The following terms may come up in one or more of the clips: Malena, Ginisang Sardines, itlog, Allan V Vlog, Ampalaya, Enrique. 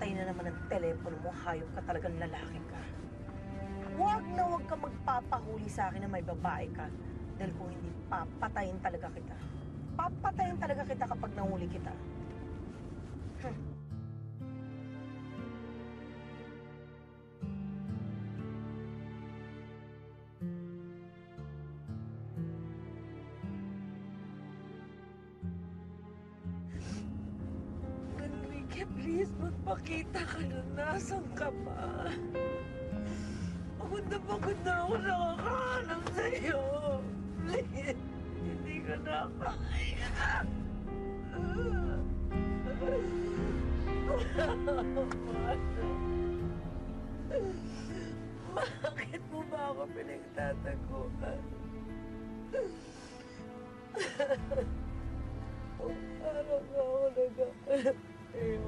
Patay na naman ang telepono mo, hayop ka talagang lalaki ka. Huwag na huwag ka magpapahuli sa akin na may babae ka. Dahil kung hindi, papatayin talaga kita. Papatayin talaga kita kapag nahuli kita. Please, magpakita ka na. Nasaan ka pa? Pagod na ako nakakahanap sa'yo. Please, hindi ka na kaya. Bakit mo ba ako pinagtataguan? Parang ako nag-ahanap. Eyo.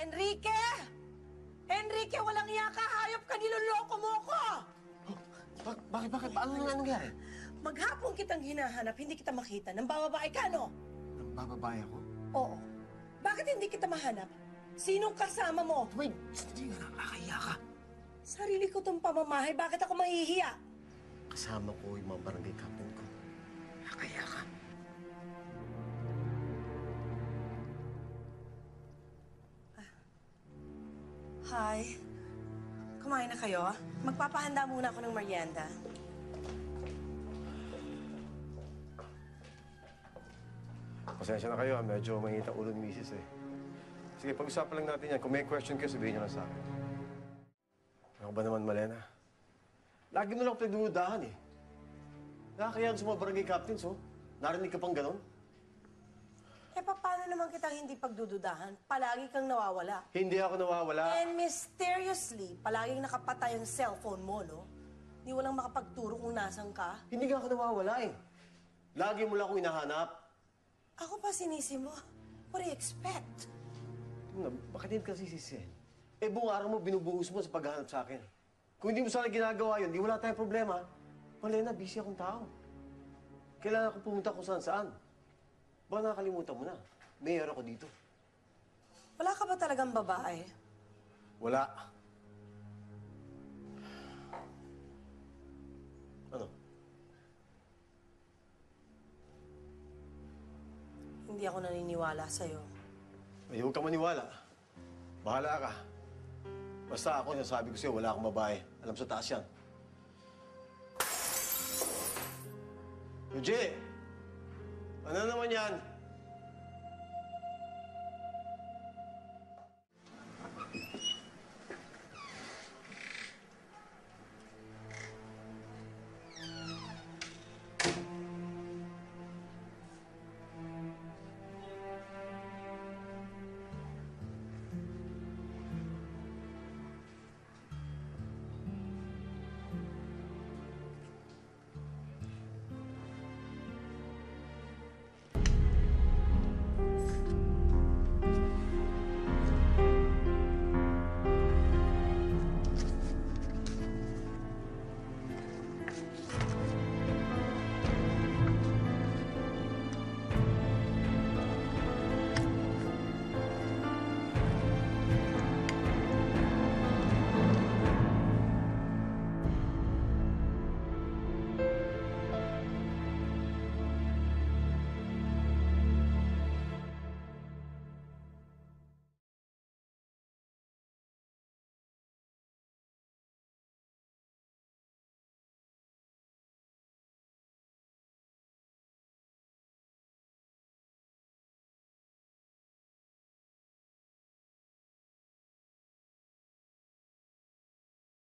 Enrique! Enrique, walang iya ka! Hayop ka! Niloloko mo ako! Oh, bakit? Ano nangyari? Maghapon kitang hinahanap, hindi kita makita. Nambababae ka, no? Nambababae ako? Oo. Bakit hindi kita mahanap? Sinong kasama mo? Wait, hindi nga nakakahiya ka. Sarili ko itong pamamahay. Bakit ako mahihiya? Kasama ko yung mga barangay captain ko. Nakakahiya ka. Hi. Kumain na kayo? Magpapahanda muna ako ng merienda. Pasensya na kayo, medyo mainit ang ulo ni Mrs. eh. Sige, pag-usapan lang natin yan. Kung may question kayo, sabihin niyo lang sa akin. Ako ba naman, Malena? Lagi mo lang pinagdududahan eh. Nakakayaan sa mga barangay captains, oh. Narinig ka pang ganon? Eh, paano naman kitang hindi pagdududahan? Palagi kang nawawala. Hindi ako nawawala. And mysteriously, palaging nakapatay ang cellphone mo, no? Hindi walang makapagturo kung nasan ka. Hindi ka ako nawawala eh. Lagi mo lang akong hinahanap. Ako pa sinisi mo. What do you expect? Bakit hindi ka sisisi? Eh, buong araw mo, binubuhos mo sa paghahanap sa akin. Kung hindi mo sana ginagawa yun, di wala tayong problema. Malena, busy akong tao. Kailangan akong pumunta kung saan-saan. Baka nakakalimutan mo na. Mayor ako dito. Wala ka ba talagang babae? Wala. Ano? Hindi ako naniniwala sa'yo. Ay, huwag ka maniwala. Bahala ka. Basta ako, nasabi ko sa'yo, wala akong babae. Alam sa taas yan. Eugene! Ano naman yan?